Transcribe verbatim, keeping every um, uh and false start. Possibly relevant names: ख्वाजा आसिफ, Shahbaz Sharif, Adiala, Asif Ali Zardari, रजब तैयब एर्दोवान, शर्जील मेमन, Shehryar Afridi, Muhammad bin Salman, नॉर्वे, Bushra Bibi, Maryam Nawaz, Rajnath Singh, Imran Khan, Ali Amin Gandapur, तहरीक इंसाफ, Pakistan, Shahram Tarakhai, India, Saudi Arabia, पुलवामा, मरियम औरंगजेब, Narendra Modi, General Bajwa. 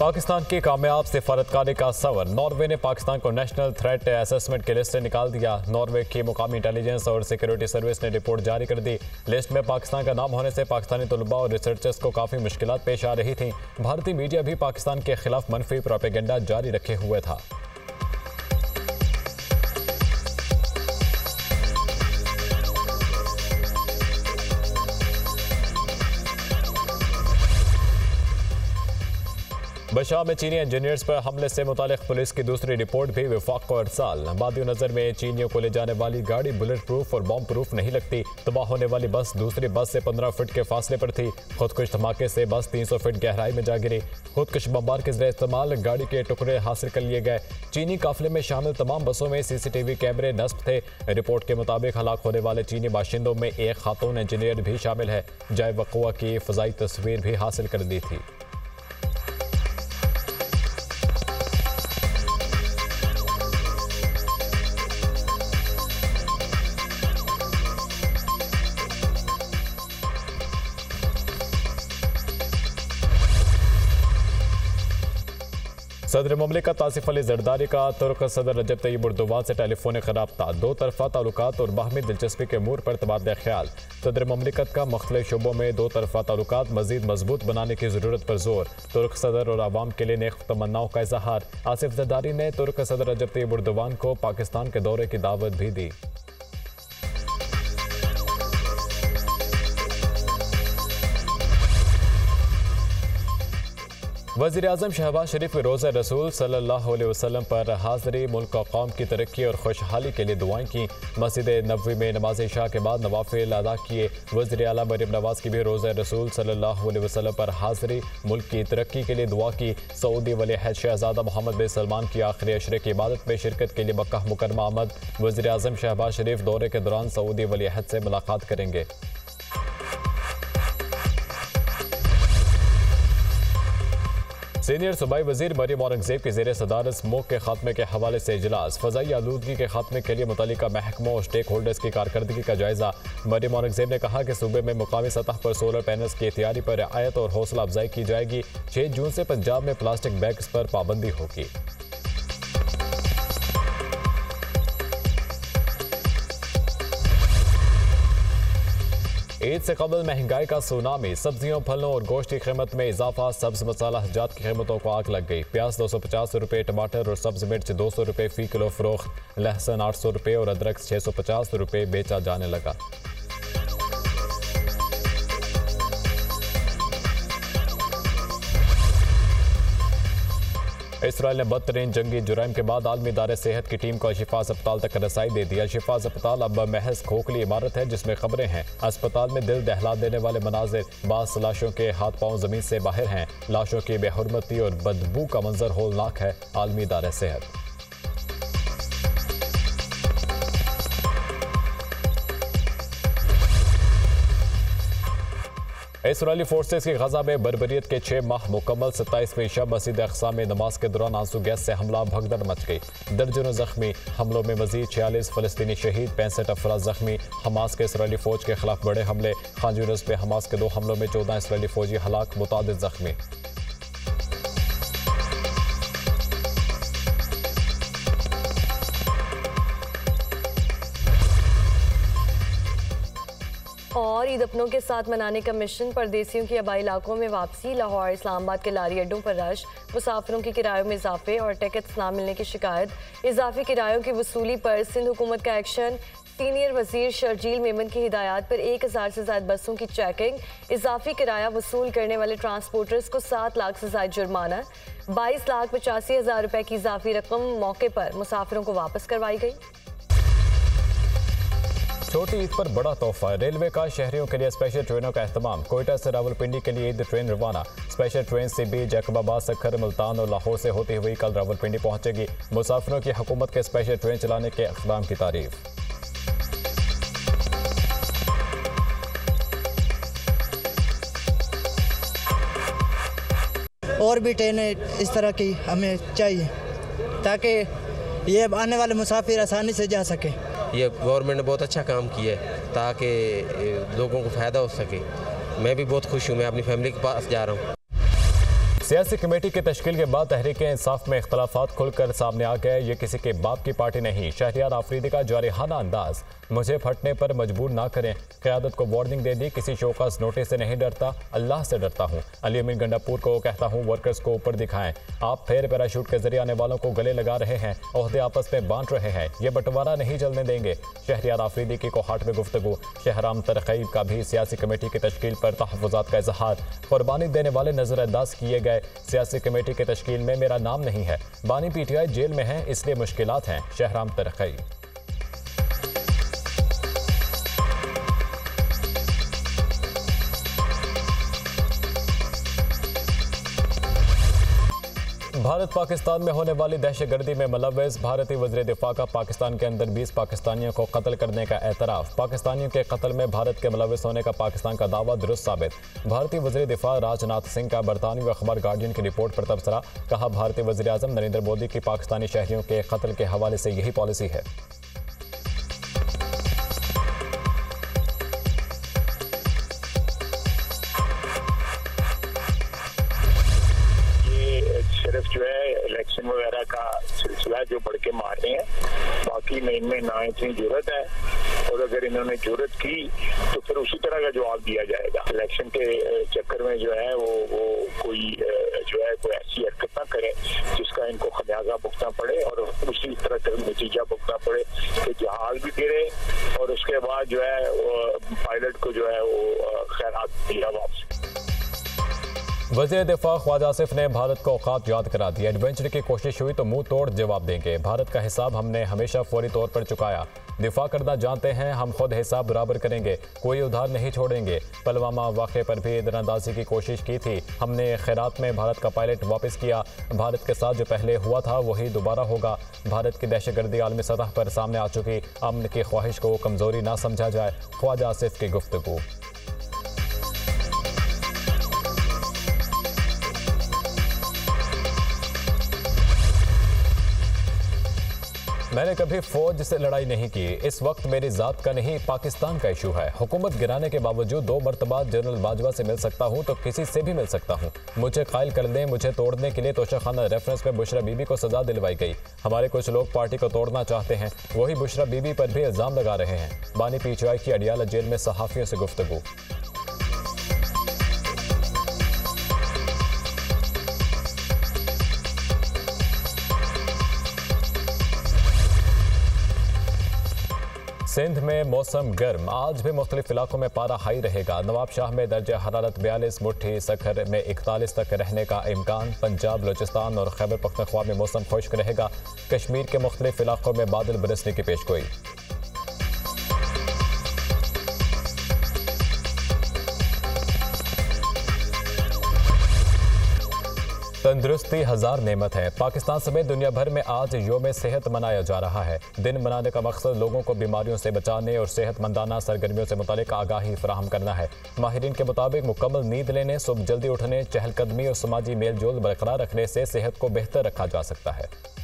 पाकिस्तान के कामयाब सफारतकारी का सवर। नॉर्वे ने पाकिस्तान को नेशनल थ्रेट असेसमेंट की लिस्ट से निकाल दिया। नॉर्वे की मुकामी इंटेलिजेंस और सिक्योरिटी सर्विस ने रिपोर्ट जारी कर दी। लिस्ट में पाकिस्तान का नाम होने से पाकिस्तानी तलबा और रिसर्चर्स को काफ़ी मुश्किलात पेश आ रही थी। भारतीय मीडिया भी पाकिस्तान के खिलाफ मनफी प्रोपेगेंडा जारी रखे हुए था। बशा में चीनी इंजीनियर्स पर हमले से मुतालिक पुलिस की दूसरी रिपोर्ट भी विफाक को अरसाल। बादियों नज़र में चीनियों को ले जाने वाली गाड़ी बुलेट प्रूफ और बॉम्ब प्रूफ नहीं लगती। तबाह होने वाली बस दूसरी बस से पंद्रह फीट के फासले पर थी। खुदकुश धमाके से बस तीन सौ फीट गहराई में जा गिरी। खुदकुश बम्बार के जरिए इस्तेमाल गाड़ी के टुकड़े हासिल कर लिए गए। चीनी काफिले में शामिल तमाम बसों में सीसीटीवी कैमरे नस्ब थे। रिपोर्ट के मुताबिक हलाक होने वाले चीनी बाशिंदों में एक खातून इंजीनियर भी शामिल है। जाए वक़ुआ की फ़ज़ाई तस्वीर भी हासिल कर दी थी। सदर मुमलिकत आसिफ अली जरदारी का तुर्क सदर रजब तैयब एर्दोवान से टेलीफोनिक रब्ता। दो तरफा ताल्लुकात और बाहमी दिलचस्पी के मूड पर तबादला ख्याल। सदर मुमलिकत का मुख्तलिफ शोबों में दो तरफा ताल्लुकात मज़ीद मजबूत बनाने की ज़रूरत पर जोर। तुर्क सदर और आवाम के लिए नेक तमन्नाओं का इजहार। आसिफ जरदारी ने तुर्क सदर रजब तैयब एर्दोवान को पाकिस्तान के दौरे की दावत भी दी। वज़ीर आज़म शहबाज शरीफ के रोज़ा रसूल सल्लल्लाहु अलैहि वसल्लम पर हाज़री मुल्क और कौम की तरक्की और खुशहाली के लिए दुआएं की। मस्जिद नबवी में नमाज इशा के बाद नवाफिल अदा किए। वज़ीर आला मरियम नवाज़ की भी रोज़ा रसूल सल्लल्लाहु अलैहि वसल्लम पर हाज़री मुल्क की तरक्की के लिए दुआ की। सऊदी वली अहद शहजादा मोहम्मद बिन सलमान की आखिरी अशरे की इबादत में शिरकत के लिए मक्का मुकरमा आमद। वज़ीर आज़म शहबाज शरीफ दौरे के दौरान सऊदी वली अहद से मुलाकात करेंगे। सीनियर सूबाई वजीर मरियम औरंगजेब के जेर सदारत स्मोक के खात्मे के हवाले से इजलास। फ़ज़ाई आलूदगी के खात्मे के लिए मुतल्लिका महकमों और स्टेक होल्डर्स की कारकर्दगी का जायजा। मरियम औरंगजेब ने कहा कि सूबे में मुकामी सतह पर सोलर पैनल्स की तैयारी पर रियायत और हौसला अफजाई की जाएगी। छः जून से पंजाब में प्लास्टिक बैग्स पर पाबंदी होगी। ईद से कबल महंगाई का सुनामी। सब्जियों, फलों और गोश्त की कीमत में इजाफा। सब्ज मसाला हजात की कीमतों को आग लग गई। प्याज दो सौ पचास रुपये, टमाटर और सब्ज मिर्च दो सौ रुपये फी किलो फरोख्त। लहसुन आठ सौ रुपये और अदरक छः सौ पचास रुपये बेचा जाने लगा। इसराइल ने बदतरीन जंगी जुराइम के बाद आलमी इदारे सेहत की टीम को अशिफा अस्पताल तक रसाई दे दिया। अशिफा अस्पताल अब महज खोखली इमारत है जिसमें खबरें हैं। अस्पताल में दिल दहला देने वाले मनाजिर। बास लाशों के हाथ पांव जमीन से बाहर हैं। लाशों की बेहरमती और बदबू का मंजर होलनाक है। आलमी इदारे सेहत इसराइली फोर्सेस की गजा में बर्बरियत के छः माह मुकम्मल। सत्ताईसवीं शब मस्जिद अक्सा में नमाज के दौरान आंसू गैस से हमला, भगदड़ मच गई। दर्जनों जख्मी। हमलों में मजीद छियालीस फलस्तीनी शहीद, पैंसठ अफराद जख्मी। हमास के इसराइली फौज के खिलाफ बड़े हमले। खान यूनिस पे हमास के दो हमलों में चौदह इसराइली फौजी हलाक, मुतादिद जख्मी। और ईद अपनों के साथ मनाने का मिशन। परदेसियों की आबाई इलाकों में वापसी। लाहौर इस्लामाबाद के लारी अड्डों पर रश। मुसाफिरों के किरायों में इजाफे और टिकट्स ना मिलने की शिकायत। इजाफी किरायों की वसूली पर सिंध हुकूमत का एक्शन। सीनियर वजीर शर्जील मेमन की हिदायत पर एक हज़ार से ज़ायद बसों की चेकिंग। इजाफी किराया वसूल करने वाले ट्रांसपोर्टर्स को सात लाख से ज़ायद जुर्माना। बाईस लाख पचासी हज़ार रुपये की इजाफी रकम मौके पर मुसाफिरों को वापस करवाई गई। छोटी ईद पर बड़ा तोहफा। रेलवे का शहरियों के लिए स्पेशल ट्रेनों का अहतमाम। कोयटा से रावलपिंडी के लिए ईद ट्रेन रवाना। स्पेशल ट्रेन से भी जैकबाबाद, सक्खर, मुल्तान और लाहौर से होती हुई कल रावलपिंडी पहुंचेगी। मुसाफिरों की हुकूमत के स्पेशल ट्रेन चलाने के इक़दाम की तारीफ। और भी ट्रेनें इस तरह की हमें चाहिए ताकि ये आने वाले मुसाफिर आसानी से जा सकें। ये गवर्नमेंट ने बहुत अच्छा काम किया है ताकि लोगों को फ़ायदा हो सके। मैं भी बहुत खुश हूँ। मैं अपनी फैमिली के पास जा रहा हूँ। सियासी कमेटी के तश्कील के बाद तहरीक इंसाफ में इख्तलाफात खुलकर सामने आ गए। ये किसी के बाप की पार्टी नहीं। शहरियार आफरीदी का जारिहाना अंदाज मुझे फटने पर मजबूर ना करें। क़यादत को वार्निंग दे दी, किसी शोकस नोटिस से नहीं डरता, अल्लाह से डरता हूँ। अली अमीन गंडापुर को कहता हूँ वर्कर्स को ऊपर दिखाएं। आप फिर पैराशूट के जरिए आने वालों को गले लगा रहे हैं, ओहदे आपस में बांट रहे हैं, ये बंटवारा नहीं चलने देंगे। शहरियार आफरीदी की कोहाट में गुफ्तगू। शहराम तरखई का भी सियासी कमेटी की तश्कील पर तहफ्फुज़ात का इजहार। कुर्बानी देने वाले नज़रअंदाज किए गए। सियासी कमेटी की तश्कील में मेरा नाम नहीं है। बानी पीटीआई जेल में है, इसलिए मुश्किलात हैं। शहराम तरखई। भारत पाकिस्तान में होने वाली दहशतगर्दी में मुलव्वस भारतीय वज़ीर दिफा का पाकिस्तान के अंदर बीस पाकिस्तानियों को कत्ल करने का एतराफ़। पाकिस्तानियों के कत्ल में भारत के मुलव्वस होने का पाकिस्तान का दावा दुरुस्त साबित। भारतीय वज़ीर दिफा राजनाथ सिंह का बरतानवी अखबार गार्डियन की रिपोर्ट पर तबसरा। कहा, भारतीय वज़ीर आज़म नरेंद्र मोदी की पाकिस्तानी शहरियों के कत्ल के हवाले से यही पॉलिसी है। जो है इलेक्शन वगैरह का सिलसिला जो बढ़ के मारने हैं, बाकी में इनमें ना इतनी जरूरत है, और अगर इन्होंने जरूरत की तो फिर उसी तरह का जवाब दिया जाएगा। इलेक्शन के चक्कर में जो है वो वो कोई जो है कोई ऐसी हरकत ना करे जिसका इनको खमियाजा भुगतना पड़े, और उसी तरह का नतीजा भुगतना पड़े कि जहाज भी गिरे और उसके बाद जो है पायलट को जो है वो खैरात दिया वापस। वज़ीर दिफा ख्वाजा आसिफ ने भारत को औकात याद करा दी। एडवेंचर की कोशिश हुई तो मुंह तोड़ जवाब देंगे। भारत का हिसाब हमने हमेशा फौरी तौर पर चुकाया। दिफा करना जानते हैं, हम खुद हिसाब बराबर करेंगे, कोई उधार नहीं छोड़ेंगे। पुलवामा वाक़े पर भी दरानंदाजी की कोशिश की थी, हमने खैरात में भारत का पायलट वापस किया। भारत के साथ जो पहले हुआ था वही दोबारा होगा। भारत की दहशतगर्दी आलमी सतह पर सामने आ चुकी, अमन की ख्वाहिश को कमज़ोरी ना समझा जाए। ख्वाजा आसिफ की गुफ्तगू। मैंने कभी फौज से लड़ाई नहीं की, इस वक्त मेरी जात का नहीं पाकिस्तान का इशू है। हुकूमत गिराने के बावजूद दो मरतबा जनरल बाजवा से मिल सकता हूं तो किसी से भी मिल सकता हूं। मुझे कायल कर दें, मुझे तोड़ने के लिए तोशाखाना रेफरेंस में बुशरा बीबी को सजा दिलवाई गई। हमारे कुछ लोग पार्टी को तोड़ना चाहते हैं, वही बुशरा बीबी पर भी इल्ज़ाम लगा रहे हैं। बानी पीटीआई की अडियाला जेल में सहाफ़ियों से गुफ्तगू। सिंध में मौसम गर्म, आज भी मुख्तलिफ इलाकों में पारा हाई रहेगा। नवाब शाह में दर्जा हरारत बयालीस, मुठ्ठी सखर में इकतालीस तक रहने का इम्कान। पंजाब, बलोचिस्तान और खैबर पख्तूनख्वा में मौसम खुश्क रहेगा। कश्मीर के मुख्तलिफ इलाकों में बादल बरसने की पेशगोई। तंदुरुस्ती हज़ार नेमत है। पाकिस्तान समेत दुनिया भर में आज योम सेहत मनाया जा रहा है। दिन मनाने का मकसद लोगों को बीमारियों से बचाने और सेहतमंदाना सरगर्मियों से मुतालिक आगाही फराहम करना है। माहिरीन के मुताबिक मुकम्मल नींद लेने, सुबह जल्दी उठने, चहलकदमी और समाजी मेल जोल बरकरार रखने से सेहत को बेहतर रखा जा सकता है।